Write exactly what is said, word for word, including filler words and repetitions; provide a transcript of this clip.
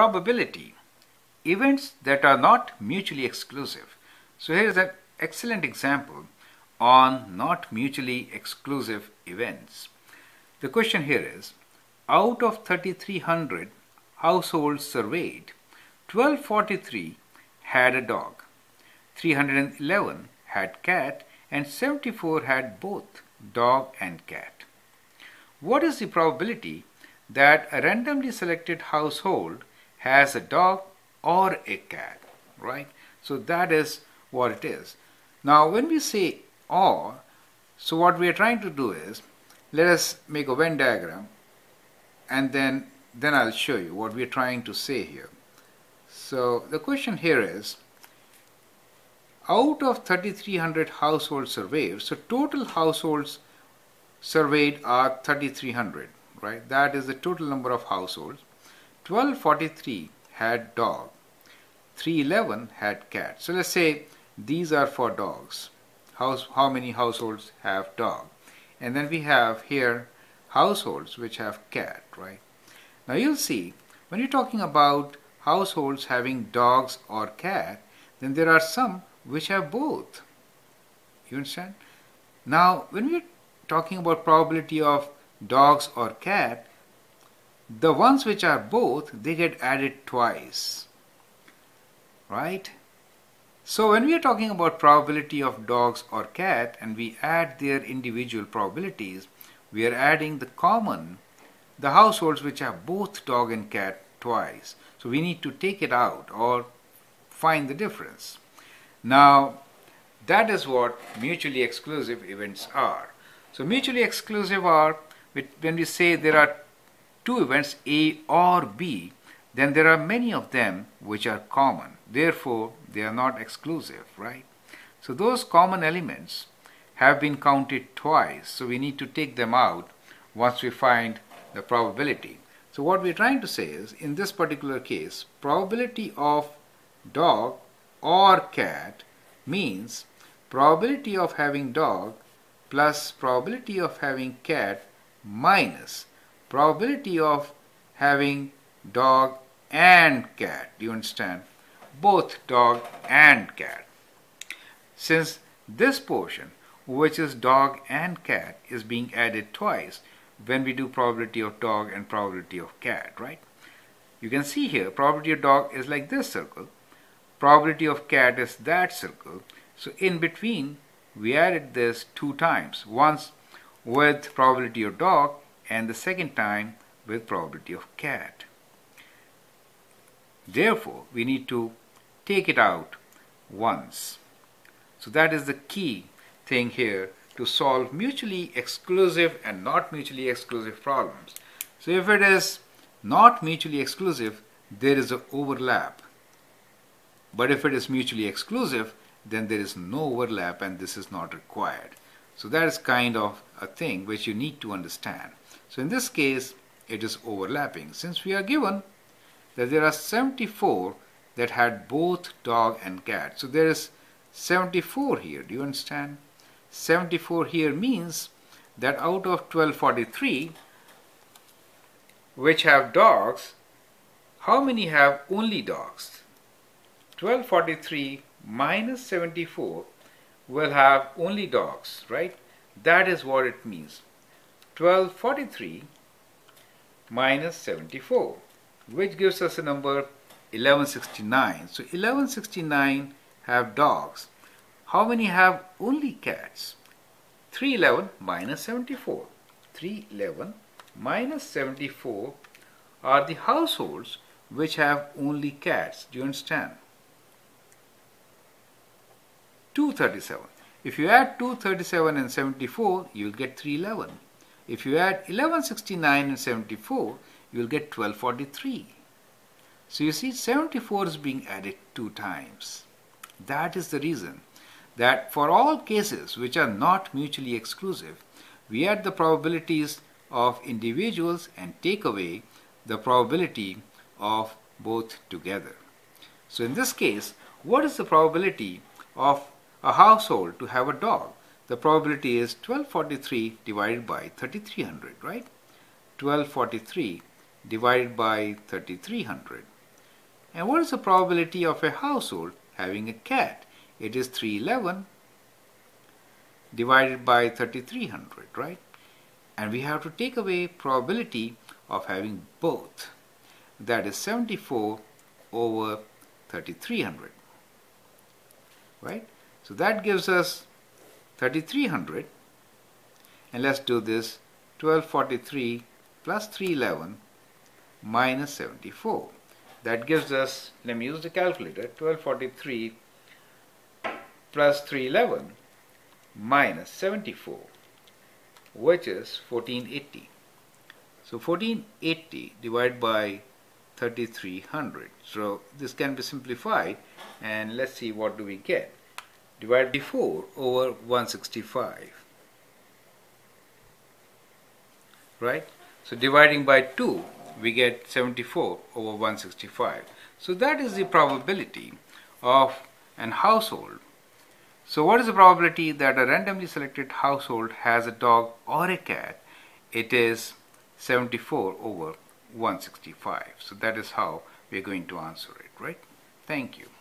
Probability. Events that are not mutually exclusive. So here is an excellent example on not mutually exclusive events. The question here is, out of three thousand three hundred households surveyed, twelve forty-three had a dog, three hundred eleven had cat, and seventy-four had both dog and cat. What is the probability that a randomly selected household has a dog or a cat, right? So that is what it is. Now when we say or, so what we are trying to do is, let us make a Venn diagram and then, then I'll show you what we are trying to say here. So the question here is, out of three thousand three hundred households surveyed, so total households surveyed are three thousand three hundred, right? That is the total number of households. twelve forty-three had dog, three eleven had cat. So let's say these are for dogs. House, how many households have dog? And then we have here households which have cat, right? Now you'll see, when you're talking about households having dogs or cat, then there are some which have both. You understand? Now when we're talking about probability of dogs or cat, the ones which are both, they get added twice, right? So when we are talking about probability of dogs or cat and we add their individual probabilities, we are adding the common, the households which have both dog and cat twice. So we need to take it out or find the difference. Now that is what mutually exclusive events are. So mutually exclusive are, when we say there are two events A or B, then there are many of them which are common. Therefore, they are not exclusive, right? So those common elements have been counted twice. So we need to take them out once we find the probability. So what we're trying to say is, in this particular case, probability of dog or cat means probability of having dog plus probability of having cat minus probability of having dog and cat. Do you understand? Both dog and cat. Since this portion, which is dog and cat, is being added twice when we do probability of dog and probability of cat, right? You can see here probability of dog is like this circle, probability of cat is that circle. So in between we added this two times, once with probability of dog and the second time with probability of cat. Therefore, we need to take it out once. So that is the key thing here to solve mutually exclusive and not mutually exclusive problems. So if it is not mutually exclusive, there is an overlap. But if it is mutually exclusive, then there is no overlap and this is not required. So that is kind of a thing which you need to understand. So in this case, it is overlapping, since we are given that there are seventy-four that had both dog and cat. So there is seventy-four here. Do you understand? seventy-four here means that out of twelve forty-three which have dogs, how many have only dogs? twelve forty-three minus seventy-four will have only dogs, right? That is what it means. twelve forty-three minus seventy-four, which gives us a number eleven sixty-nine. So eleven sixty-nine have dogs. How many have only cats? three eleven minus seventy-four. three eleven minus seventy-four are the households which have only cats. Do you understand? two thirty-seven. If you add two thirty-seven and seventy-four, you will get three eleven. If you add eleven sixty-nine and seventy-four, you will get twelve forty-three. So you see seventy-four is being added two times. That is the reason that for all cases which are not mutually exclusive, we add the probabilities of individuals and take away the probability of both together. So in this case, what is the probability of a household to have a dog? The probability is twelve forty-three divided by three thousand three hundred, right? twelve forty-three divided by three thousand three hundred. And what is the probability of a household having a cat? It is three eleven divided by thirty-three hundred, right? And we have to take away probability of having both. That is seventy-four over thirty-three hundred, right? So that gives us thirty-three hundred. And let's do this, twelve forty-three plus three eleven minus seventy-four. That gives us, let me use the calculator, twelve forty-three plus three eleven minus seventy-four, which is fourteen eighty. So fourteen eighty divided by thirty-three hundred. So this can be simplified, and let's see what do we get. Divide by four over one sixty-five. Right? So dividing by two, we get seventy-four over one sixty-five. So that is the probability of an household. So what is the probability that a randomly selected household has a dog or a cat? It is seventy-four over one sixty-five. So that is how we are going to answer it, right? Thank you.